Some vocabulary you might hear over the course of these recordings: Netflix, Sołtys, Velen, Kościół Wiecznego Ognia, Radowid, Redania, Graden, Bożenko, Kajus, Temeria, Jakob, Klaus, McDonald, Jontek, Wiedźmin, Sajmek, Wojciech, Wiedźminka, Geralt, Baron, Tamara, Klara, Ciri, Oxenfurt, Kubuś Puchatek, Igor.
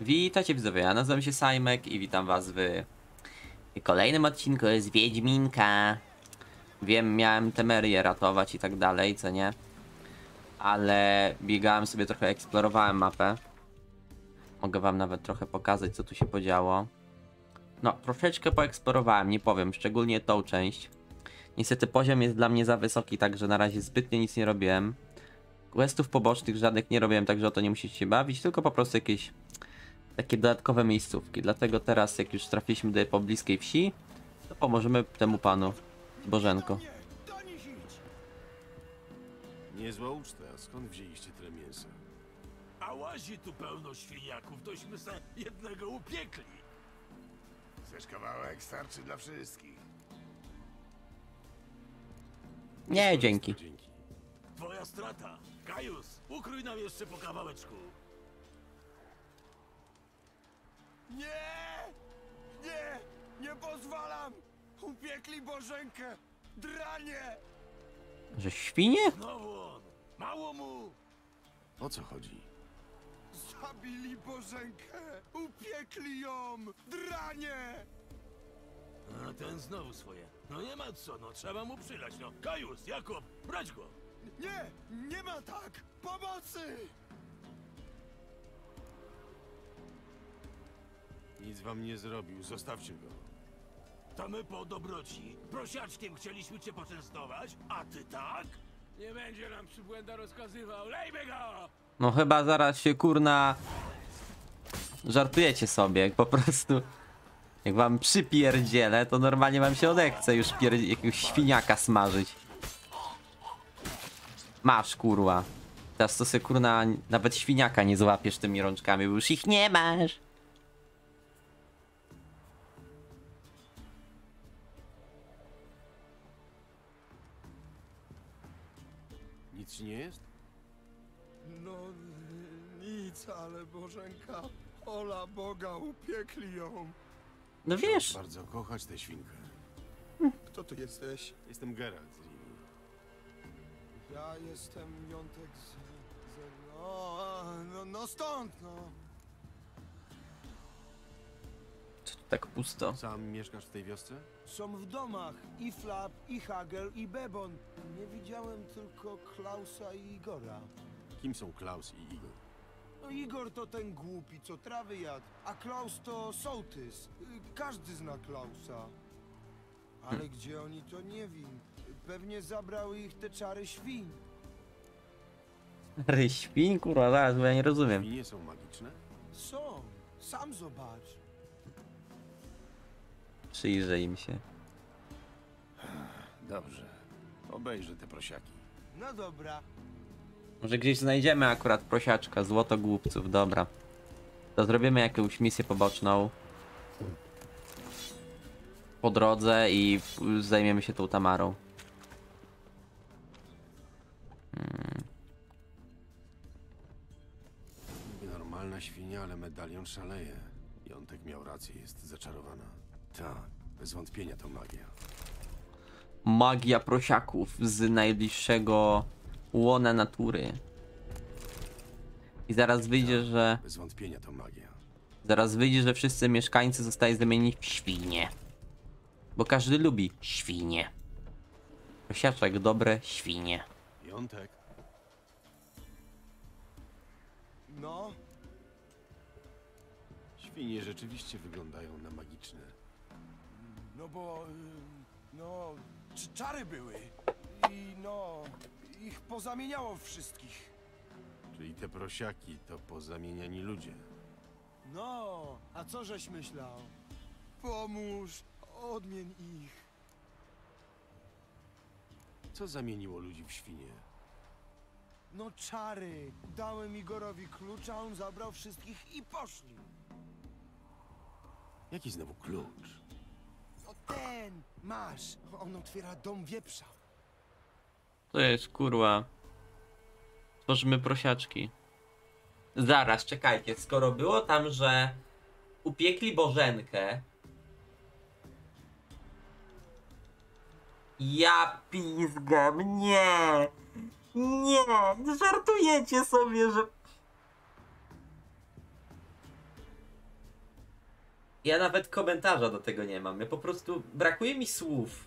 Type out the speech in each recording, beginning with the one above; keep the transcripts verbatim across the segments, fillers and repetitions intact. Witajcie widzowie, ja nazywam się Sajmek i witam was w kolejnym odcinku z Wiedźminka. Wiem, miałem Temerię ratować i tak dalej, co nie? Ale biegałem sobie trochę, eksplorowałem mapę. Mogę wam nawet trochę pokazać, co tu się podziało. No, troszeczkę poeksplorowałem, nie powiem, szczególnie tą część. Niestety poziom jest dla mnie za wysoki, także na razie zbytnio nic nie robiłem. Questów pobocznych żadnych nie robiłem, także o to nie musicie się bawić, tylko po prostu jakieś takie dodatkowe miejscówki. Dlatego teraz, jak już trafiliśmy do pobliskiej wsi, to pomożemy temu panu Bożenko. Niezła uczta, skąd wzięliście tyle mięsa? A łazi tu pełno świniaków, tośmy za jednego upiekli. Chcesz kawałek? Starczy dla wszystkich. Nie, dzięki. Twoja strata. Kajus, ukrój nam jeszcze po kawałeczku. Nie! Nie! Nie pozwalam! Upiekli Bożenkę! Dranie! Że świnie? Znowu on! Mało mu! O co chodzi? Zabili Bożenkę! Upiekli ją! Dranie! A ten znowu swoje. No nie ma co, no trzeba mu przylać, no. Kajus, Jakob, brać go! Nie! Nie ma tak! Pomocy! Nic wam nie zrobił, zostawcie go. To my po dobroci. Prosiaczkiem chcieliśmy cię poczęstować, a ty tak? Nie będzie nam przybłęda rozkazywał, lejmy go! No chyba zaraz się kurna... Żartujecie sobie, jak po prostu... Jak wam przypierdzielę, to normalnie wam się odechce już pier... jakiegoś świniaka smażyć. Masz kurwa. Teraz to se kurna nawet świniaka nie złapiesz tymi rączkami, bo już ich nie masz. Nic ci nie jest? No nic, ale Bożenka, ola Boga, upiekli ją. No wiesz. Chcę bardzo kochać tę świnkę. Hm. Kto ty jesteś? Jestem Geralt z nimi. Ja jestem Jontek z... z... O, no, no stąd, no. Co tu tak pusto? Sam mieszkasz w tej wiosce? Są w domach i Flap, i Hagel, i Bebon. Nie widziałem tylko Klausa i Igora. Kim są Klaus i Igor? No Igor to ten głupi, co trawy jadł, a Klaus to Sołtys. Każdy zna Klausa. Ale hmm. gdzie oni, to nie wiem. Pewnie zabrały ich te czary świn. Czary świn? Kurwa, zaraz, bo ja nie rozumiem. Świnie są magiczne? Są. Sam zobacz. Przyjrzyj im się. Dobrze. Obejrzę te prosiaki. No dobra. Może gdzieś znajdziemy akurat prosiaczka, złoto głupców, dobra. To zrobimy jakąś misję poboczną po drodze i zajmiemy się tą Tamarą. Hmm. Normalna świnia, ale medalion szaleje. Jontek miał rację, jest zaczarowana. Tak, bez wątpienia to magia. Magia prosiaków z najbliższego łona natury. I zaraz wyjdzie, że... Bez wątpienia to magia. Zaraz wyjdzie, że wszyscy mieszkańcy zostają zamienieni w świnie. Bo każdy lubi świnie. Prosiaczek, dobre świnie. Jontek. No? Świnie rzeczywiście wyglądają na magiczne. No bo... No... Czary były. I no... Ich pozamieniało wszystkich. Czyli te prosiaki to pozamieniani ludzie. No, a co żeś myślał? Pomóż, odmień ich. Co zamieniło ludzi w świnie? No czary. Dałem Igorowi klucz, a on zabrał wszystkich i poszli. Jaki znowu klucz? No ten, masz. On otwiera dom wieprza. To jest kurwa. Tworzymy prosiaczki. Zaraz, czekajcie. Skoro było tam, że upiekli Bożenkę. Ja pizgam, nie. Nie, żartujecie sobie, że... Ja nawet komentarza do tego nie mam. Ja po prostu... Brakuje mi słów.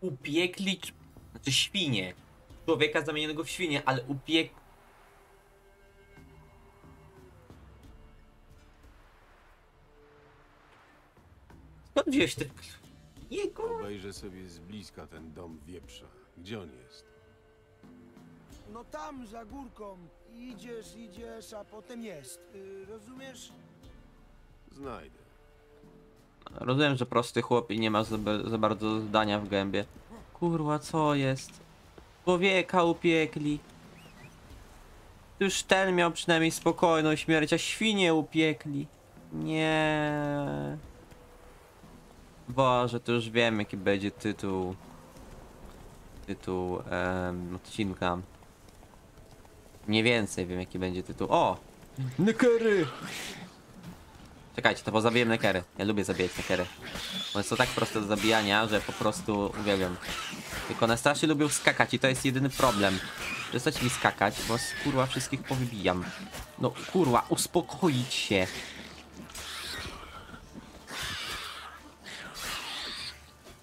Upiekli... Znaczy świnie. Człowieka zamienionego w świnie, ale upiek... Skąd wziąłeś ten... Jego... Obejrzę sobie z bliska ten dom wieprza. Gdzie on jest? No tam, za górką. Idziesz, idziesz, a potem jest. Yy, rozumiesz? Znajdę. Rozumiem, że prosty chłop i nie ma za, za bardzo zdania w gębie. Kurwa, co jest? Człowieka upiekli. Już ten miał przynajmniej spokojną śmierć, a świnie upiekli. Nie. Boże, to już wiem, jaki będzie tytuł. Tytuł em, odcinka. Mniej więcej wiem, jaki będzie tytuł. O! Nekery! Czekajcie, to bo zabiję nekery. Ja lubię zabijać nekery. One są tak proste do zabijania, że po prostu uwielbiam. Tylko one strasznie lubią skakać i to jest jedyny problem. Przestać mi skakać, bo kurwa wszystkich powybijam. No kurwa, uspokoić się.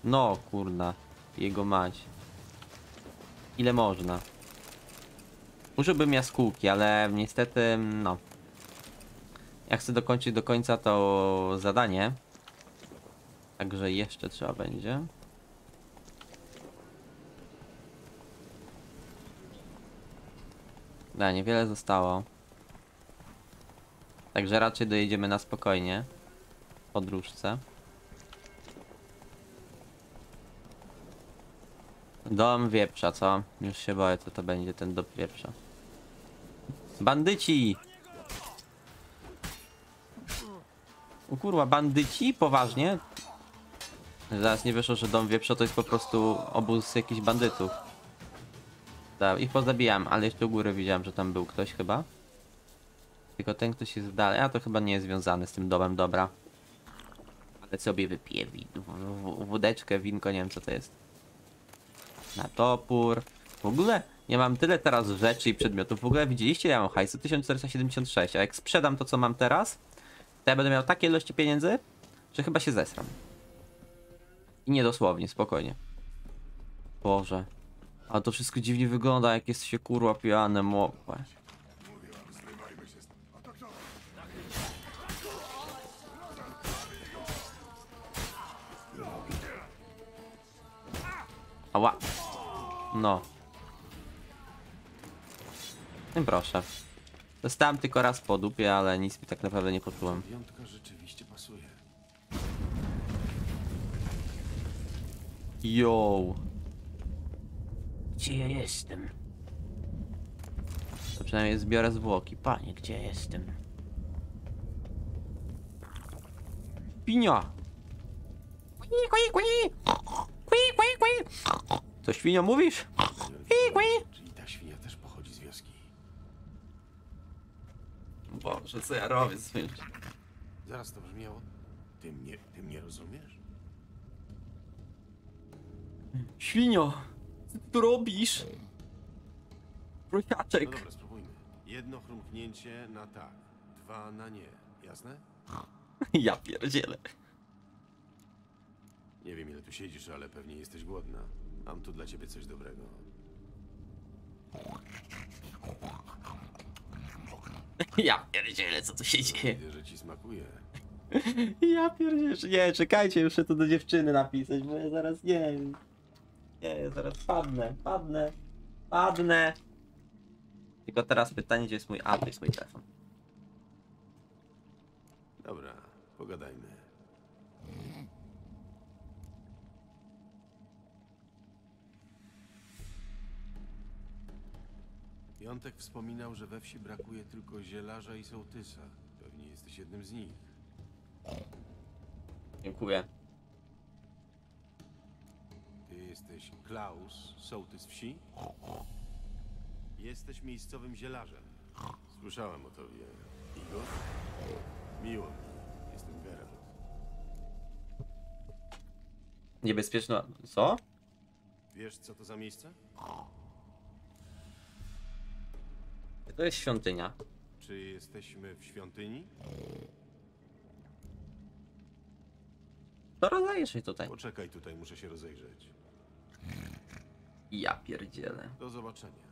No kurna, jego mać. Ile można. Użyłbym jaskółki, ale niestety, no. Ja chcę dokończyć do końca to zadanie. Także jeszcze trzeba będzie. Da, niewiele zostało. Także raczej dojedziemy na spokojnie. W podróżce. Dom wieprza, co? Już się boję, co to będzie ten dom wieprza. Bandyci! O kurwa, bandyci? Poważnie? Zaraz nie wyszło, że dom wieprza to jest po prostu obóz jakichś bandytów. Da, ich pozabijam, ale jeszcze u góry widziałem, że tam był ktoś chyba. Tylko ten ktoś jest w dalej, a to chyba nie jest związany z tym domem, dobra. Ale sobie wypiję wódeczkę, winko, nie wiem co to jest. Na topór. W ogóle ja mam tyle teraz rzeczy i przedmiotów. W ogóle widzieliście, ja mam hajsu tysiąc czterysta siedemdziesiąt sześć. A jak sprzedam to, co mam teraz, to ja będę miał takie ilości pieniędzy, że chyba się zesram. I niedosłownie, spokojnie. Boże. A to wszystko dziwnie wygląda, jak jest się kurwa pijane mopę. Ała. No. No proszę. Dostałem tylko raz po dupie, ale nic mi tak naprawdę nie poczułem. Yo. Gdzie ja jestem? To przynajmniej zbiorę zwłoki. Panie, gdzie jestem? Pinia! To świnia mówisz? Czyli ta świnia też pochodzi z wioski. Boże, co ja robię z tym? Zaraz to brzmiało. Ty mnie, ty mnie rozumiesz? Świnio, co ty tu robisz? Prosiaczek. No dobra, spróbujmy. Jedno chrumknięcie na tak, dwa na nie. Jasne? Ja pierdzielę. Nie wiem ile tu siedzisz, ale pewnie jesteś głodna. Mam tu dla ciebie coś dobrego. Ja pierdzielę, co tu się dzieje. Widzę, że ci smakuje. Ja pierdzielę, nie, czekajcie, muszę to do dziewczyny napisać, bo ja zaraz nie wiem. Nie, ja zaraz padnę, padnę, padnę. Tylko teraz pytanie, gdzie jest mój adres, mój telefon. Dobra, pogadajmy. Jontek wspominał, że we wsi brakuje tylko zielarza i sołtysa. Pewnie jesteś jednym z nich. Dziękuję. Ty jesteś Klaus, sołtys wsi? Jesteś miejscowym zielarzem. Słyszałem o tobie. Igor? Miło mi. Jestem Geralt. Niebezpieczna... Co? Wiesz, co to za miejsce? To jest świątynia. Czy jesteśmy w świątyni? To rozejrzyj się tutaj. Poczekaj tutaj, muszę się rozejrzeć. Ja pierdzielę. Do zobaczenia.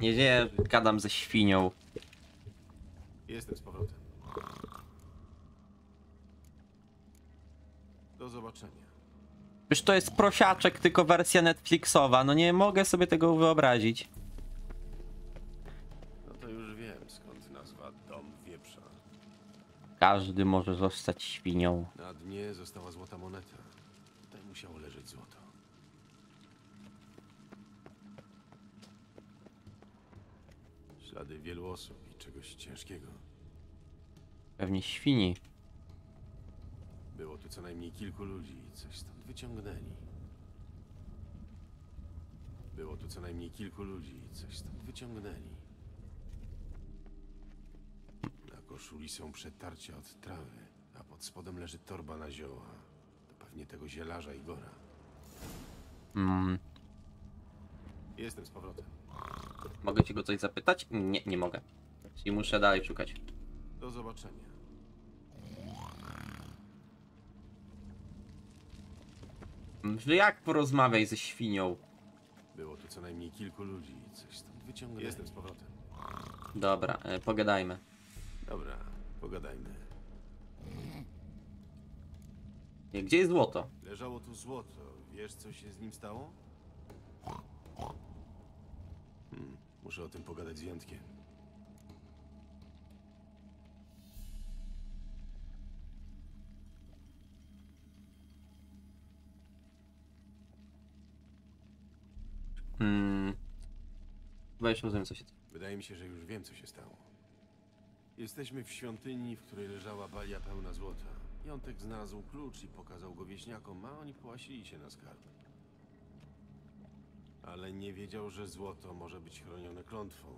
Nie wiem, gadam ze świnią. Jestem z powrotem. Do zobaczenia. Przecież to jest prosiaczek, tylko wersja Netflixowa. No nie mogę sobie tego wyobrazić. No to już wiem, skąd nazwa Dom Wieprza. Każdy może zostać świnią. Na dnie została złota moneta. Tutaj musiało leżeć złoto. Ślady wielu osób i czegoś ciężkiego. Pewnie świni. Było tu co najmniej kilku ludzi i coś stąd wyciągnęli. Było tu co najmniej kilku ludzi i coś stąd wyciągnęli. Na koszuli są przetarcia od trawy, a pod spodem leży torba na zioła. To pewnie tego zielarza Igora. Mm. Jestem z powrotem. Mogę ci go coś zapytać? Nie, nie mogę. Czyli muszę dalej szukać. Do zobaczenia. Że jak porozmawiaj ze świnią? Było tu co najmniej kilku ludzi i coś stąd wyciągnęli. Jestem z powrotem. Dobra, y, pogadajmy. Dobra, pogadajmy. Gdzie jest złoto? Leżało tu złoto. Wiesz, co się z nim stało? Hmm, muszę o tym pogadać z Jontkiem. Hmm. Chyba już rozumiem, co się stało. Wydaje mi się, że już wiem, co się stało. Jesteśmy w świątyni, w której leżała balia pełna złota. Jontek znalazł klucz i pokazał go wieśniakom, a oni połasili się na skarb. Ale nie wiedział, że złoto może być chronione klątwą.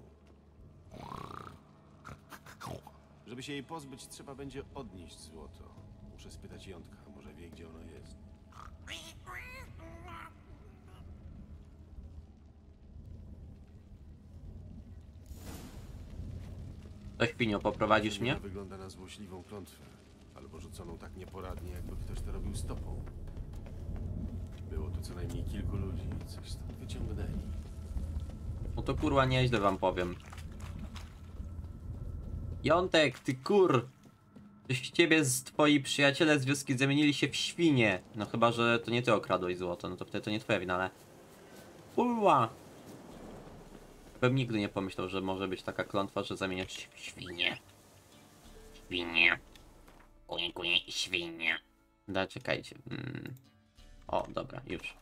Żeby się jej pozbyć, trzeba będzie odnieść złoto. Muszę spytać Jontka, może wie, gdzie ono jest. To świnio, poprowadzisz mnie? Wygląda na złośliwą klątwę, albo rzuconą tak nieporadnie, jakby ktoś to robił stopą. Było tu co najmniej kilku ludzi i coś stąd wyciągnęli. No to kurwa nieźle wam powiem. Jontek, ty kur... Coś ciebie z twoi przyjaciele z wioski zamienili się w świnie. No chyba, że to nie ty okradłeś złoto, no to wtedy to nie twoja wina, ale... Kurwa! Bym nigdy nie pomyślał, że może być taka klątwa, że zamieniać się w świnie. Świnie. Kuj, kuj, świnie. Da, czekajcie. Mm. O, dobra, już.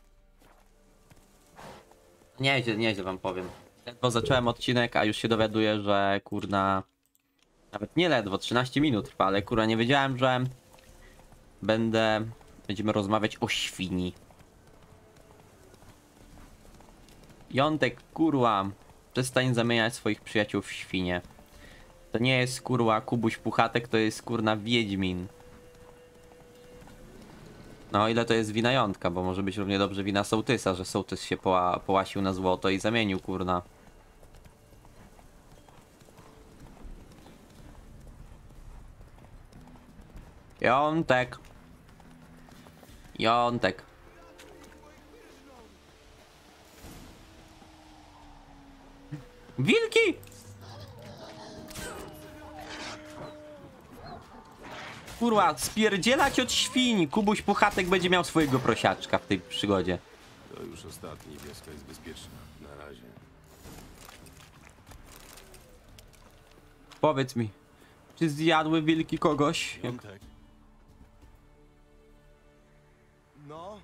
Nieźle, nieźle wam powiem. Ledwo zacząłem odcinek, a już się dowiaduję, że kurna... Nawet nie ledwo, trzynaście minut trwa, ale kurna nie wiedziałem, że... Będę... Będziemy rozmawiać o świni. Jontek, kurwa... Przestań zamieniać swoich przyjaciół w świnie. To nie jest kurwa Kubuś Puchatek, to jest kurna Wiedźmin. No ile to jest wina Jontka, bo może być równie dobrze wina Sołtysa, że Sołtys się poła połasił na złoto i zamienił kurna. Jontek. Jontek. Wilki! Kurwa, spierdzielać od świń! Kubuś Puchatek będzie miał swojego prosiaczka w tej przygodzie. To już ostatni, wioska jest bezpieczna. Na razie. Powiedz mi, czy zjadły wilki kogoś? Jontek. No?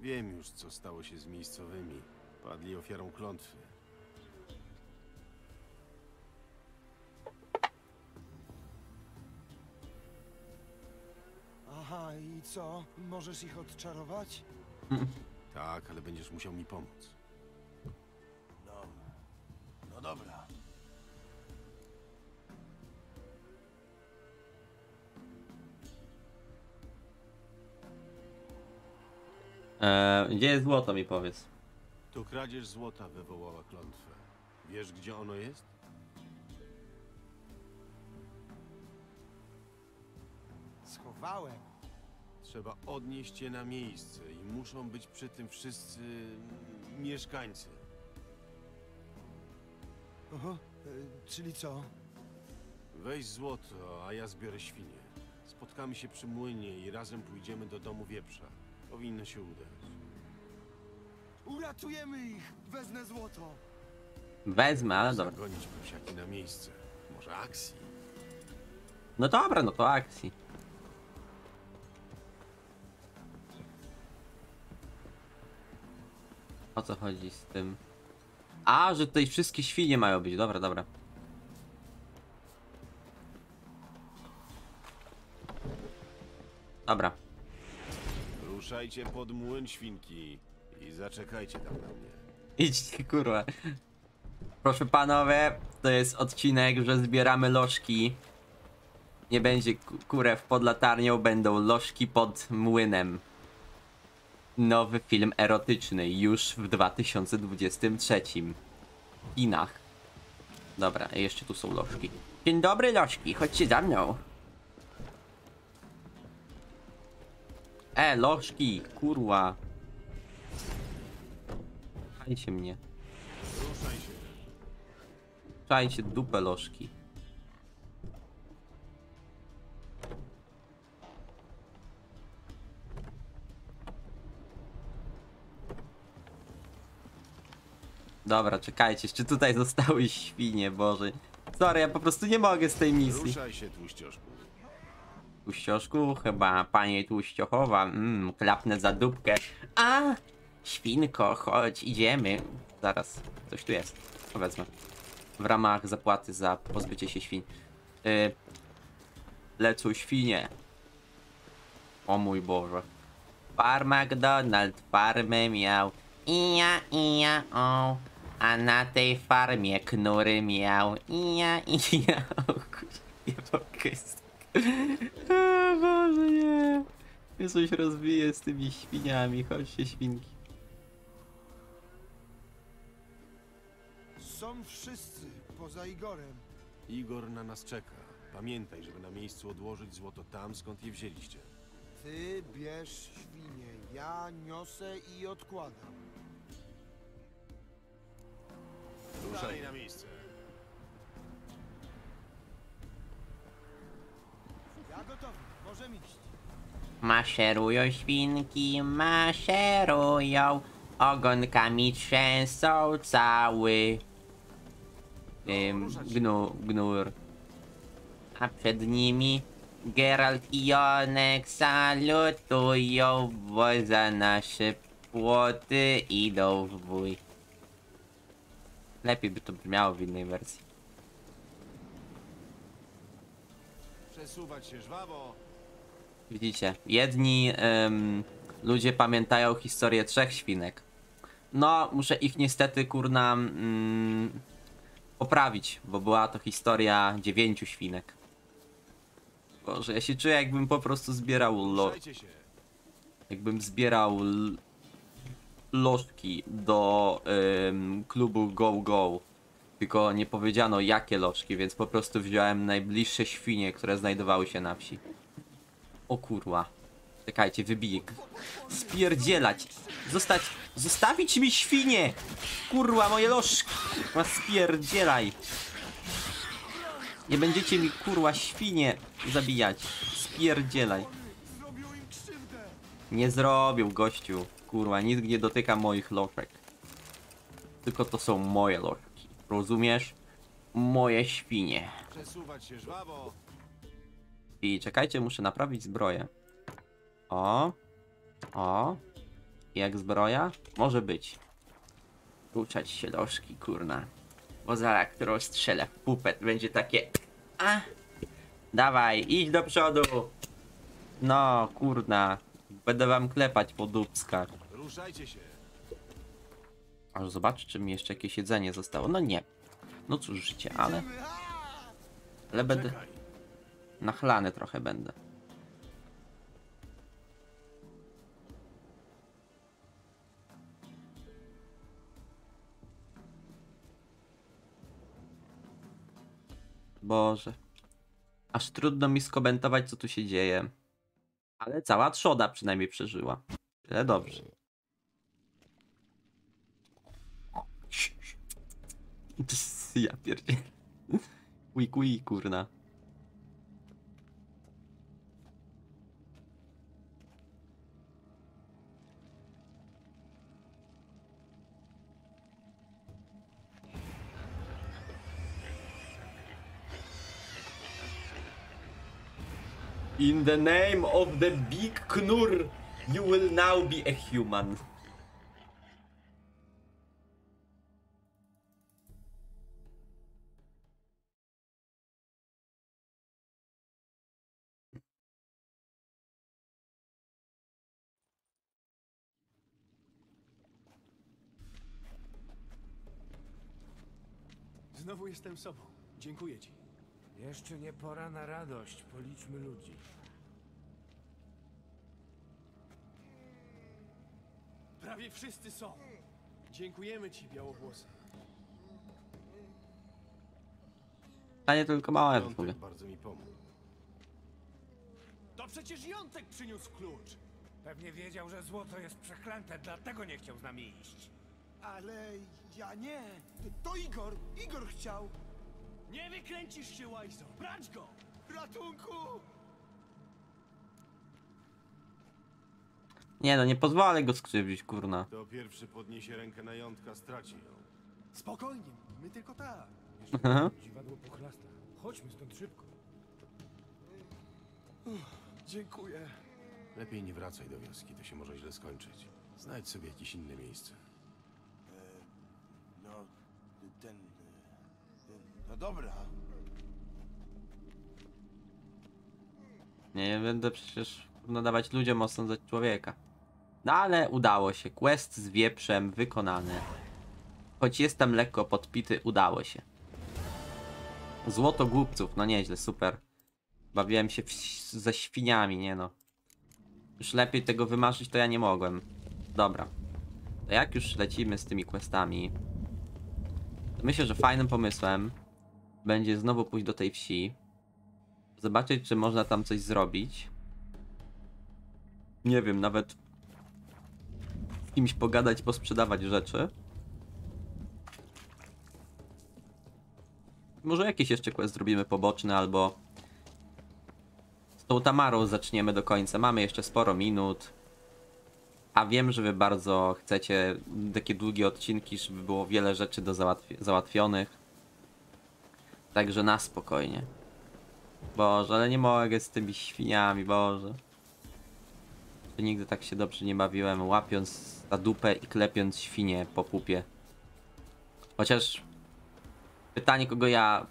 Wiem już, co stało się z miejscowymi. Padli ofiarą klątwy. Aha, i co? Możesz ich odczarować? Tak, ale będziesz musiał mi pomóc. No, no dobra. Eee, gdzie jest złoto, mi powiedz. Tu. To kradzież złota wywołała klątwę. Wiesz, gdzie ono jest? Schowałem. Trzeba odnieść je na miejsce i muszą być przy tym wszyscy mieszkańcy. Oho, e, czyli co? Weź złoto, a ja zbiorę świnie. Spotkamy się przy młynie i razem pójdziemy do domu wieprza. Powinno się udać. Uratujemy ich! Wezmę złoto! Wezmę, ale dobra. Zagonić prusiaki na miejsce. Może akcji? No dobra, no to akcji. O co chodzi z tym? A, że tutaj wszystkie świnie mają być. Dobra, dobra. Dobra. Ruszajcie pod młyn, świnki. I zaczekajcie tam na mnie. Idźcie, kurwa. Proszę panowie, to jest odcinek, że zbieramy lożki. Nie będzie kurew pod latarnią, będą lożki pod młynem. Nowy film erotyczny już w dwa tysiące dwudziestym trzecim. W Chinach. Dobra, jeszcze tu są lożki. Dzień dobry, lożki, chodźcie za mną. E, lożki, kurwa. Ruszajcie mnie. Ruszajcie dupę, lożki. Dobra, czekajcie, jeszcze tutaj zostały świnie, Boże. Sorry, ja po prostu nie mogę z tej misji. Ruszaj się, tłuścioszku. Tłuścioszku, chyba, panie tłuściochowa. Mmm, klapnę za dupkę. A! Świnko, chodź, idziemy. Zaraz, coś tu jest. To wezmę. W ramach zapłaty za pozbycie się świń. Yy, lecą świnie. O mój Boże. Far McDonald farmę miał. Ija, ija, o. A na tej farmie knury miał. Ija, ija, o. Nie mogę. O Boże, nie. Ja coś rozbiję z tymi świniami. Chodźcie, świnki. Są wszyscy, poza Igorem. Igor na nas czeka. Pamiętaj, żeby na miejscu odłożyć złoto tam, skąd je wzięliście. Ty bierz świnie, ja niosę i odkładam. Ruszaj na miejsce. Ja gotowy, możemy iść. Maszerują świnki, maszerują. Ogonkami trzęsą cały Ym, gnu, gnur. A przed nimi Geralt i Jonek salutują, bo za nasze płoty idą w bój. Lepiej by to brzmiało w innej wersji. Przesuwać się żwawo. Widzicie, jedni ym, ludzie pamiętają historię trzech świnek. No, muszę ich niestety, kurna, mm, poprawić, bo była to historia dziewięciu świnek. Boże, ja się czuję, jakbym po prostu zbierał lo... Jakbym zbierał l... lożki do ym, klubu Go Go. Tylko nie powiedziano, jakie lożki, więc po prostu wziąłem najbliższe świnie, które znajdowały się na wsi. O kurwa. Czekajcie, wybiję. Spierdzielać. Zostać. Zostawić mi świnie! Kurwa, moje lożki. Ma spierdzielaj. Nie będziecie mi, kurwa, świnie zabijać. Spierdzielaj. Nie zrobił, gościu. Kurwa, nikt nie dotyka moich lożek. Tylko to są moje lożki. Rozumiesz? Moje świnie. Przesuwać się żwawo. I czekajcie, muszę naprawić zbroję. O. O. Jak zbroja? Może być. Ruszać się, lożki, kurna. Bo zaraz, którą strzelę w pupet, będzie takie... A. Dawaj, idź do przodu. No, kurna. Będę wam klepać po dupskach. Ruszajcie się. Aż zobaczę, czy mi jeszcze jakieś jedzenie zostało. No nie. No cóż, życie, ale... Ale będę... Nachlany trochę będę. Boże. Aż trudno mi skomentować, co tu się dzieje. Ale cała trzoda przynajmniej przeżyła. Tyle dobrze. Ja pierdzielę. Uj, uj, kurna. In the name of the big knur, you will now be a human. Znowu jestem sobą. Dziękuję ci. Jeszcze nie pora na radość. Policzmy ludzi. Prawie wszyscy są. Dziękujemy ci, białowłosy. A nie tylko mała Jontek bardzo mi pomógł. To przecież Jontek przyniósł klucz. Pewnie wiedział, że złoto jest przeklęte, dlatego nie chciał z nami iść. Ale ja nie. To Igor. Igor chciał. Nie wykręcisz się, łajzo! Brać go! Ratunku! Nie no, nie pozwolę go skrzywdzić, kurna. To pierwszy podniesie rękę na Jontka, straci ją. Spokojnie, my tylko tak. Dziwadło pochlasta. Chodźmy stąd szybko. Uff, dziękuję. Lepiej nie wracaj do wioski, to się może źle skończyć. Znajdź sobie jakieś inne miejsce. E, no, ten... No dobra. Nie będę przecież nadawać ludziom osądzać człowieka. No ale udało się. Quest z wieprzem wykonany. Choć jestem lekko podpity, udało się. Złoto głupców, no nieźle, super. Bawiłem się ze świniami, nie no. Już lepiej tego wymarzyć to ja nie mogłem. Dobra. To jak już lecimy z tymi questami? Myślę, że fajnym pomysłem będzie znowu pójść do tej wsi. Zobaczyć, czy można tam coś zrobić. Nie wiem, nawet z kimś pogadać, posprzedawać rzeczy. Może jakieś jeszcze quest zrobimy poboczne, albo z tą Tamarą zaczniemy do końca. Mamy jeszcze sporo minut. A wiem, że wy bardzo chcecie takie długie odcinki, żeby było wiele rzeczy do załatwi załatwionych. Także na spokojnie. Boże, ale nie mogę z tymi świniami, Boże. Nigdy tak się dobrze nie bawiłem, łapiąc na dupę i klepiąc świnie po pupie. Chociaż pytanie, kogo ja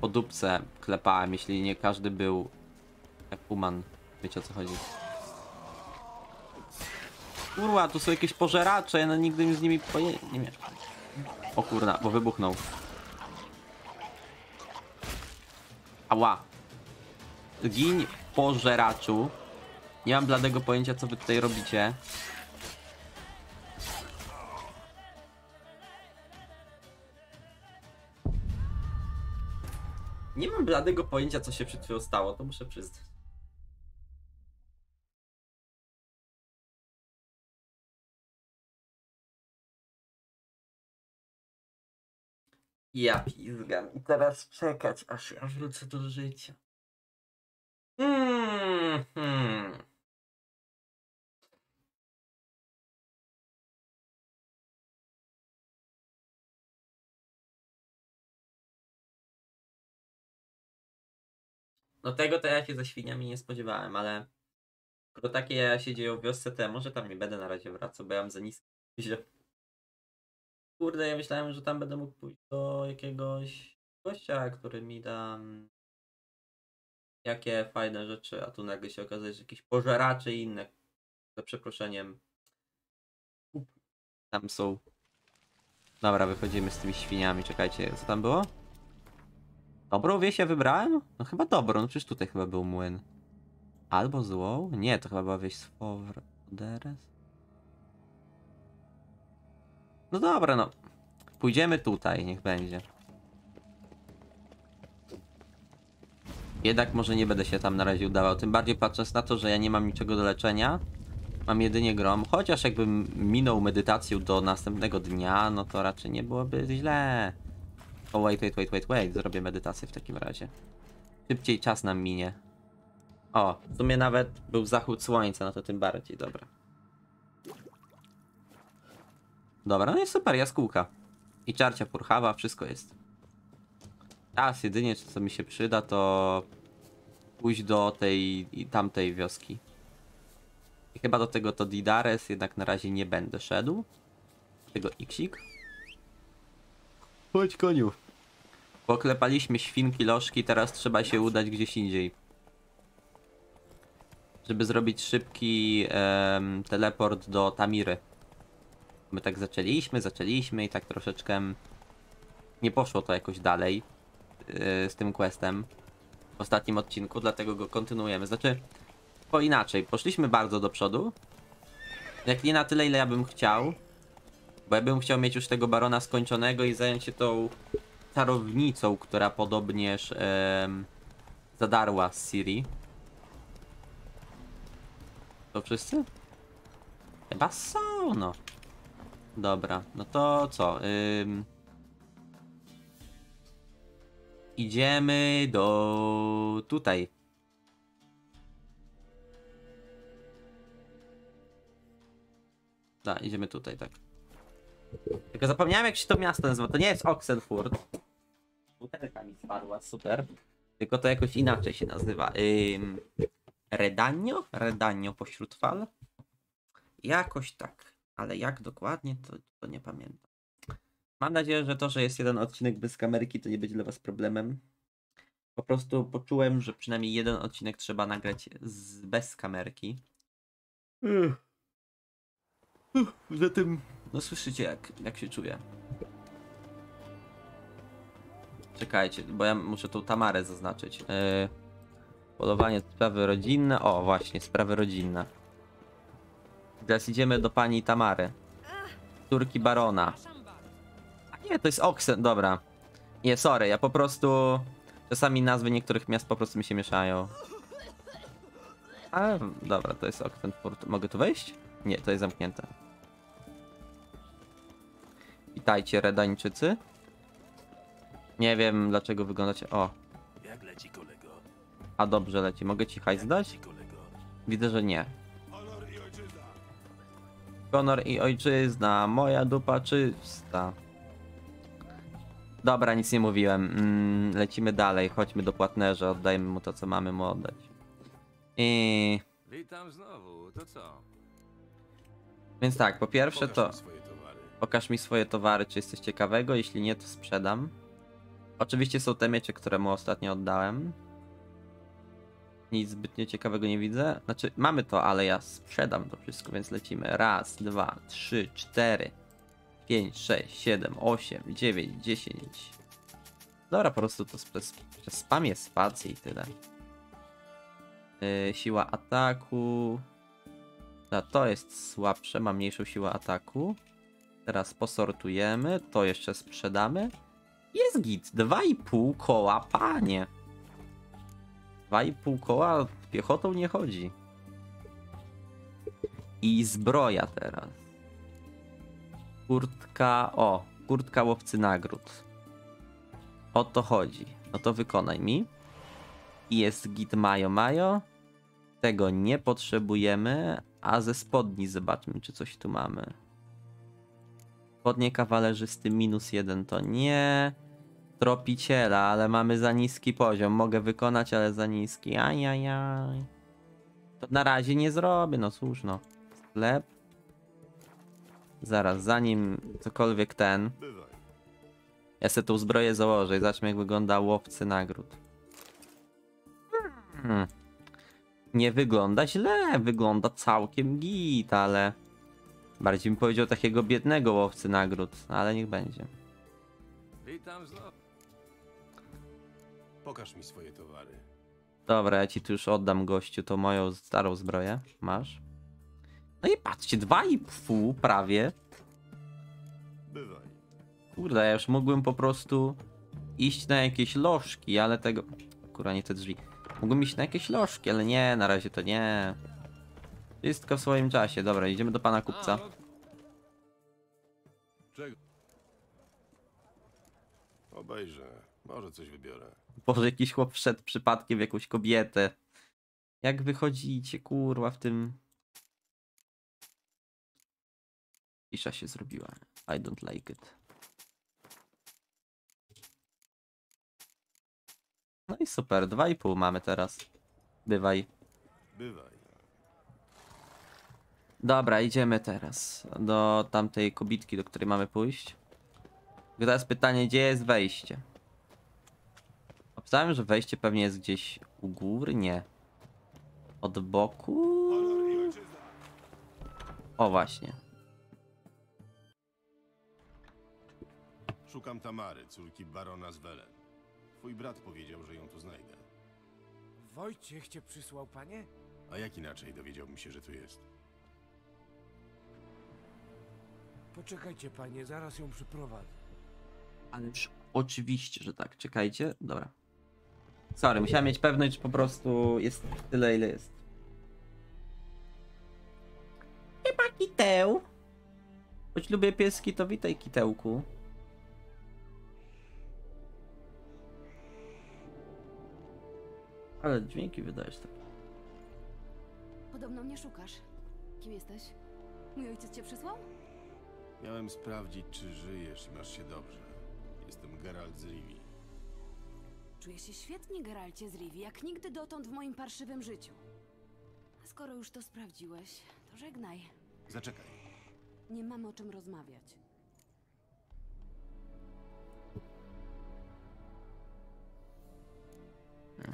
po dupce klepałem, jeśli nie każdy był human. Wiecie o co chodzi. Kurwa, tu są jakieś pożeracze, ja no nigdy mi z nimi poje... nie wiem. O kurna, bo wybuchnął. Ała. Gin pożeraczu. Nie mam bladego pojęcia, co wy tutaj robicie. Nie mam bladego pojęcia, co się przed chwilą stało, to muszę przyznać. Ja pizgam i teraz czekać, aż ja wrócę do życia. Hmm, hmm. No tego to ja się ze świniami nie spodziewałem, ale skoro takie się dzieją w wiosce, to ja może tam nie będę na razie wracał, bo ja mam za niskie poziom. Kurde, ja myślałem, że tam będę mógł pójść do jakiegoś gościa, który mi da jakie fajne rzeczy, a tu nagle się okazuje, że jakieś pożeracze i inne, za przeproszeniem, tam są. Dobra, wychodzimy z tymi świniami, czekajcie, co tam było? Dobrą wieś ja wybrałem? No chyba dobrą, no przecież tutaj chyba był młyn. Albo złą? Nie, to chyba była wieś z Foderres. No dobra, no. Pójdziemy tutaj, niech będzie. Jednak może nie będę się tam na razie udawał, tym bardziej patrząc na to, że ja nie mam niczego do leczenia. Mam jedynie grom, chociaż jakbym minął medytację do następnego dnia, no to raczej nie byłoby źle. O, wait, wait, wait, wait, wait, zrobię medytację w takim razie. Szybciej czas nam minie. O, w sumie nawet był zachód słońca, no to tym bardziej, dobra. Dobra, no i super, jaskółka. I czarcia purchawa, wszystko jest. Teraz jedynie, co mi się przyda, to pójść do tej i tamtej wioski. I chyba do tego to Didares, jednak na razie nie będę szedł. Tego iksik. Chodź, koniu. Poklepaliśmy świnki, lożki, teraz trzeba się udać gdzieś indziej. Żeby zrobić szybki um, teleport do Tamiry. My tak zaczęliśmy, zaczęliśmy i tak troszeczkę nie poszło to jakoś dalej yy, z tym questem w ostatnim odcinku, dlatego go kontynuujemy. Znaczy, po inaczej, poszliśmy bardzo do przodu, jak nie na tyle, ile ja bym chciał, bo ja bym chciał mieć już tego barona skończonego i zająć się tą czarownicą, która podobnież yy, zadarła z Ciri. To wszyscy? Chyba są, no. Dobra, no to co? Ym... Idziemy do... tutaj. Da, idziemy tutaj, tak. Tylko zapomniałem, jak się to miasto nazywa. To nie jest Oxenfurt. Butelka mi spadła, super. Tylko to jakoś inaczej się nazywa. Ym... Redanio? Redanio pośród fal? Jakoś tak. Ale jak dokładnie, to, to nie pamiętam. Mam nadzieję, że to, że jest jeden odcinek bez kamerki, to nie będzie dla was problemem. Po prostu poczułem, że przynajmniej jeden odcinek trzeba nagrać z, bez kamerki. Ech. Ech, zatem, no słyszycie jak, jak się czuję. Czekajcie, bo ja muszę tą Tamarę zaznaczyć. Yy, polowanie, sprawy rodzinne. O, właśnie, sprawy rodzinne. Teraz idziemy do pani Tamary. Córki barona. A nie, to jest Oxen, dobra. Nie, sorry, ja po prostu... Czasami nazwy niektórych miast po prostu mi się mieszają. Ale dobra, to jest Oxenfurt. Mogę tu wejść? Nie, to jest zamknięte. Witajcie, Redańczycy. Nie wiem, dlaczego wyglądacie... O. Jak leci, kolego? A dobrze leci. Mogę ci hajs dać? Widzę, że nie. Honor i ojczyzna, moja dupa czysta. Dobra, nic nie mówiłem. Mm, lecimy dalej, chodźmy do płatnerza, oddajmy mu to, co mamy mu oddać. I... Witam znowu, to co? Więc tak, po pierwsze to... Pokaż mi swoje towary, czy jest coś ciekawego, jeśli nie, to sprzedam. Oczywiście są te miecze, które mu ostatnio oddałem. Nic zbytnio ciekawego nie widzę. Znaczy, mamy to, ale ja sprzedam to wszystko, więc lecimy. Raz, dwa, trzy, cztery, pięć, sześć, siedem, osiem, dziewięć, dziesięć. Dobra, po prostu to spamię spację i tyle. Yy, siła ataku. A to jest słabsze, ma mniejszą siłę ataku. Teraz posortujemy, to jeszcze sprzedamy. Jest git, dwa i pół koła, panie. dwa i pół koła piechotą nie chodzi. I zbroja teraz. Kurtka, o, kurtka łowcy nagród. O to chodzi. No to wykonaj mi. I jest git majo majo. Tego nie potrzebujemy. A ze spodni zobaczmy, czy coś tu mamy. Spodnie kawalerzysty minus jeden to nie. Tropiciela, ale mamy za niski poziom. Mogę wykonać, ale za niski. Ajajaj. To na razie nie zrobię, no cóż, no. Sklep. Zaraz, zanim cokolwiek ten... Ja sobie tą zbroję założę i zobaczmy, jak wygląda łowcy nagród. Hmm. Nie wygląda źle, wygląda całkiem git, ale... Bardziej bym powiedział takiego biednego łowcy nagród, ale niech będzie. Witam znowu. Pokaż mi swoje towary. Dobra, ja ci tu już oddam, gościu, to moją starą zbroję. Masz. No i patrzcie, dwa i pół prawie. Bywaj. Kurde, ja już mógłbym po prostu iść na jakieś lożki, ale tego... Kurwa, nie te drzwi. Mógłbym iść na jakieś lożki, ale nie, na razie to nie. Wszystko w swoim czasie. Dobra, idziemy do pana kupca. Czego? Obejrzę, może coś wybiorę. Boże, jakiś chłop wszedł przypadkiem w jakąś kobietę. Jak wychodzicie, kurwa, w tym... Cisza się zrobiła. I don't like it. No i super, dwa i pół mamy teraz. Bywaj. Bywaj. Dobra, idziemy teraz do tamtej kobitki, do której mamy pójść. Tylko teraz pytanie, gdzie jest wejście? Obstawiam, że wejście pewnie jest gdzieś u góry, nie. Od boku? O właśnie. Szukam Tamary, córki barona z Velen. Twój brat powiedział, że ją tu znajdę. Wojciech cię przysłał, panie? A jak inaczej dowiedziałbym się, że tu jest? Poczekajcie, panie, zaraz ją przyprowadzę. Ależ oczywiście, że tak. Czekajcie. Dobra. Sorry, musiałem mieć pewność, że po prostu jest tyle, ile jest. Chyba kiteł. Choć lubię pieski, to witaj, kitełku. Ale dźwięki wydajesz tak. Podobno mnie szukasz. Kim jesteś? Mój ojciec cię przysłał? Miałem sprawdzić, czy żyjesz i masz się dobrze. Jestem Geralt z Rivi. Czuję się świetnie, Geralcie z Rivi, jak nigdy dotąd w moim parszywym życiu. A skoro już to sprawdziłeś, to żegnaj. Zaczekaj. Nie mamy o czym rozmawiać.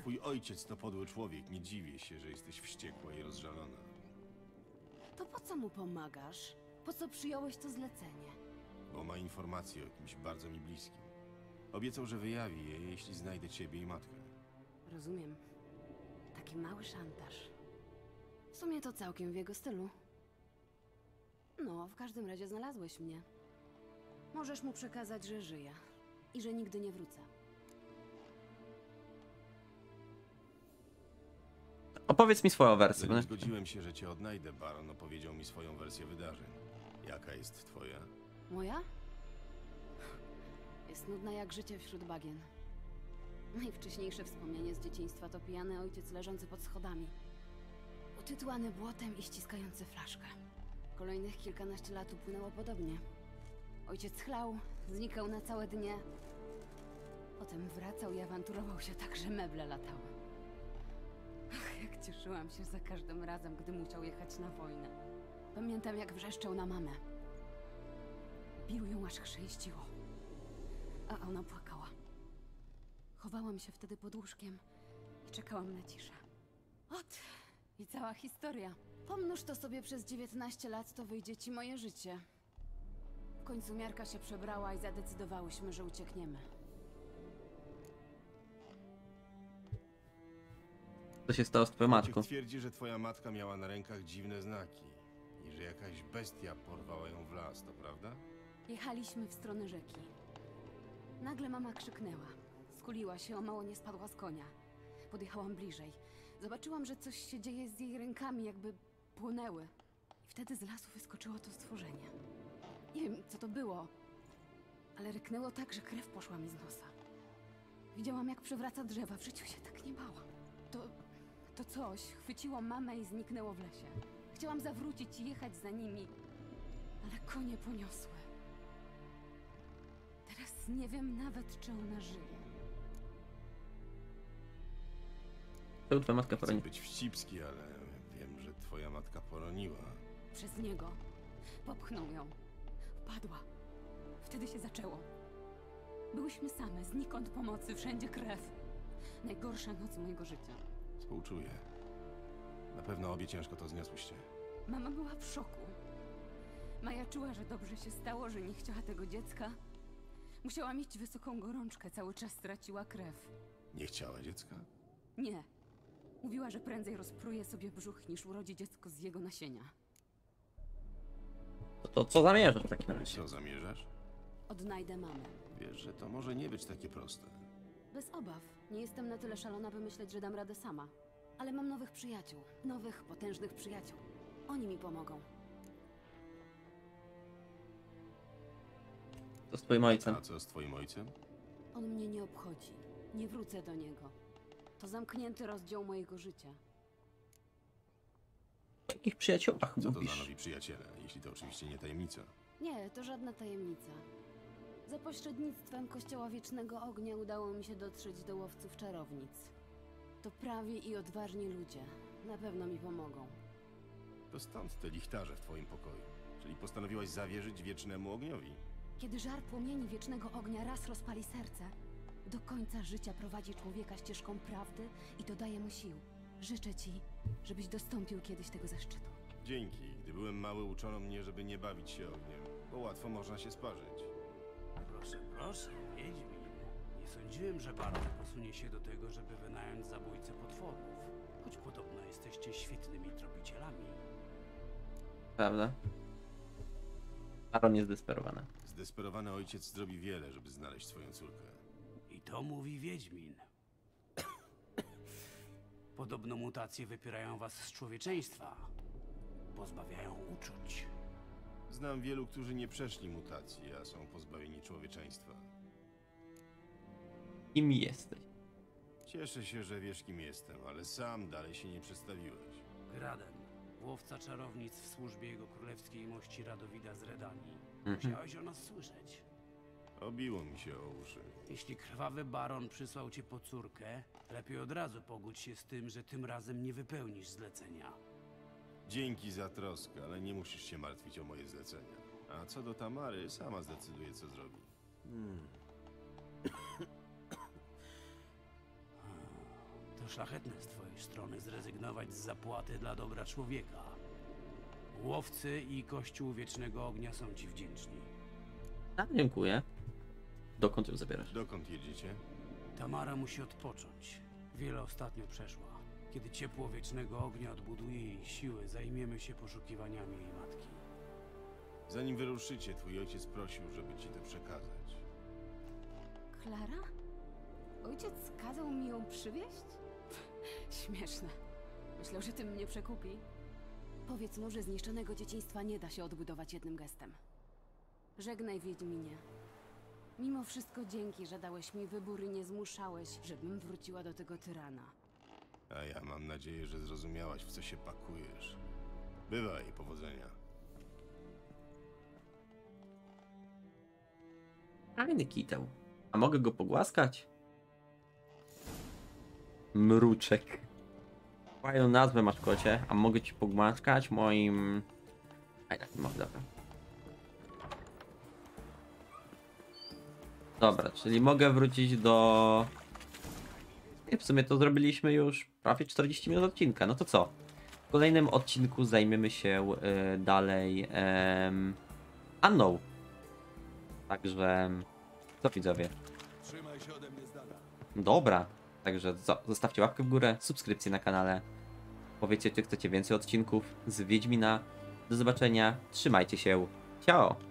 Twój ojciec to podły człowiek. Nie dziwię się, że jesteś wściekła i rozżalona. To po co mu pomagasz? Po co przyjąłeś to zlecenie? Bo ma informacje o kimś bardzo mi bliskim. Obiecał, że wyjawi je, jeśli znajdę ciebie i matkę. Rozumiem. Taki mały szantaż. W sumie to całkiem w jego stylu. No, w każdym razie znalazłeś mnie. Możesz mu przekazać, że żyję i że nigdy nie wrócę. Opowiedz mi swoją wersję. Zanim zgodziłem się, że cię odnajdę, baron opowiedział mi swoją wersję wydarzeń. Jaka jest twoja? Moja? Jest nudna jak życie wśród bagien. Najwcześniejsze wspomnienie z dzieciństwa to pijany ojciec leżący pod schodami. Utytłany błotem i ściskający flaszkę. Kolejnych kilkanaście lat upłynęło podobnie. Ojciec chlał, znikał na całe dnie. Potem wracał i awanturował się tak, że meble latały. Ach, jak cieszyłam się za każdym razem, gdy musiał jechać na wojnę. Pamiętam, jak wrzeszczał na mamę. Bił ją, aż chrzęściło. A ona płakała. Chowałam się wtedy pod łóżkiem i czekałam na ciszę. Ot! I cała historia. Pomnóż to sobie przez dziewiętnaście lat, to wyjdzie ci moje życie. W końcu miarka się przebrała i zadecydowałyśmy, że uciekniemy. Co się stało z twoją matką? Twierdzi, że twoja matka miała na rękach dziwne znaki i że jakaś bestia porwała ją w las, to prawda? Jechaliśmy w stronę rzeki. Nagle mama krzyknęła. Skuliła się, o mało nie spadła z konia. Podjechałam bliżej. Zobaczyłam, że coś się dzieje z jej rękami, jakby płonęły. I wtedy z lasu wyskoczyło to stworzenie. Nie wiem, co to było, ale ryknęło tak, że krew poszła mi z nosa. Widziałam, jak przewraca drzewa. W życiu się tak nie bałam. To... to coś chwyciło mamę i zniknęło w lesie. Chciałam zawrócić i jechać za nimi, ale konie poniosły. Teraz nie wiem nawet, czy ona żyje. To twoja matka poroniła. Chcę być wścibski, ale wiem, że twoja matka poroniła. Przez niego. Popchnął ją. Padła. Wtedy się zaczęło. Byłyśmy same, znikąd pomocy, wszędzie krew. Najgorsza noc mojego życia. Współczuję. Na pewno obie ciężko to zniosłyście. Mama była w szoku. Maja czuła, że dobrze się stało, że nie chciała tego dziecka. Musiała mieć wysoką gorączkę, cały czas straciła krew. Nie chciała dziecka? Nie. Mówiła, że prędzej rozpruje sobie brzuch, niż urodzi dziecko z jego nasienia. To, to co zamierzasz w takim razie? Co zamierzasz? Odnajdę mamę. Wiesz, że to może nie być takie proste. Bez obaw. Nie jestem na tyle szalona, by myśleć, że dam radę sama. Ale mam nowych przyjaciół. Nowych, potężnych przyjaciół. Oni mi pomogą. Co z twoim ojcem? A co z twoim ojcem? On mnie nie obchodzi. Nie wrócę do niego. To zamknięty rozdział mojego życia. O jakich przyjaciołach mówisz? Co to za nowi przyjaciele, jeśli to oczywiście nie tajemnica? Nie, to żadna tajemnica. Za pośrednictwem Kościoła Wiecznego Ognia udało mi się dotrzeć do łowców czarownic. To prawi i odważni ludzie. Na pewno mi pomogą. To stąd te lichtarze w twoim pokoju. Czyli postanowiłaś zawierzyć Wiecznemu Ogniowi. Kiedy żar płomieni Wiecznego Ognia raz rozpali serce, do końca życia prowadzi człowieka ścieżką prawdy i dodaje mu sił. Życzę ci, żebyś dostąpił kiedyś tego zaszczytu. Dzięki. Gdy byłem mały, uczono mnie, żeby nie bawić się ogniem, bo łatwo można się sparzyć. Proszę, proszę, Wiedźmin. Nie sądziłem, że bardzo posunie się do tego, żeby wynająć zabójcę potworów. Choć podobno jesteście świetnymi tropicielami. Prawda? Aaron jest zdesperowany. Zdesperowany ojciec zrobi wiele, żeby znaleźć swoją córkę. I to mówi Wiedźmin. Podobno mutacje wypierają was z człowieczeństwa. Pozbawiają uczuć. Znam wielu, którzy nie przeszli mutacji, a są pozbawieni człowieczeństwa. Kim jesteś? Cieszę się, że wiesz, kim jestem, ale sam dalej się nie przedstawiłeś. Graden, łowca czarownic w służbie jego królewskiej mości Radowida z Redanii. Musiałeś o nas słyszeć. Obiło mi się o uszy. Jeśli krwawy baron przysłał cię po córkę, lepiej od razu pogódź się z tym, że tym razem nie wypełnisz zlecenia. Dzięki za troskę, ale nie musisz się martwić o moje zlecenia. A co do Tamary, sama zdecyduje, co zrobi. Hmm. To szlachetne z twojej strony zrezygnować z zapłaty dla dobra człowieka. Łowcy i Kościół Wiecznego Ognia są ci wdzięczni. A, dziękuję. Dokąd ją zabierasz? Dokąd jedziecie? Tamara musi odpocząć. Wiele ostatnio przeszła. Kiedy ciepło Wiecznego Ognia odbuduje jej siły, zajmiemy się poszukiwaniami jej matki. Zanim wyruszycie, twój ojciec prosił, żeby ci to przekazać. Klara? Ojciec kazał mi ją przywieźć? Śmieszne. Myślał, że tym mnie przekupi. Powiedz mu, że zniszczonego dzieciństwa nie da się odbudować jednym gestem. Żegnaj, Wiedźminie. Mimo wszystko dzięki, że dałeś mi wybór i nie zmuszałeś, żebym wróciła do tego tyrana. A ja mam nadzieję, że zrozumiałaś, w co się pakujesz. Bywaj, powodzenia. Fajny kiteł. A mogę go pogłaskać? Mruczek. Fajną nazwę masz, kocie. A mogę ci pogłaskać moim... Aj, tak, nie mogę, dobra. Dobra, czyli mogę wrócić do... I w sumie to zrobiliśmy już prawie czterdzieści minut odcinka. No to co? W kolejnym odcinku zajmiemy się y, dalej em, Anną. Także co, widzowie? Trzymaj się ode mnie z dala. Dobra. Także co? Zostawcie łapkę w górę, subskrypcję na kanale. Powiedzcie, czy chcecie więcej odcinków z Wiedźmina. Do zobaczenia. Trzymajcie się. Ciao.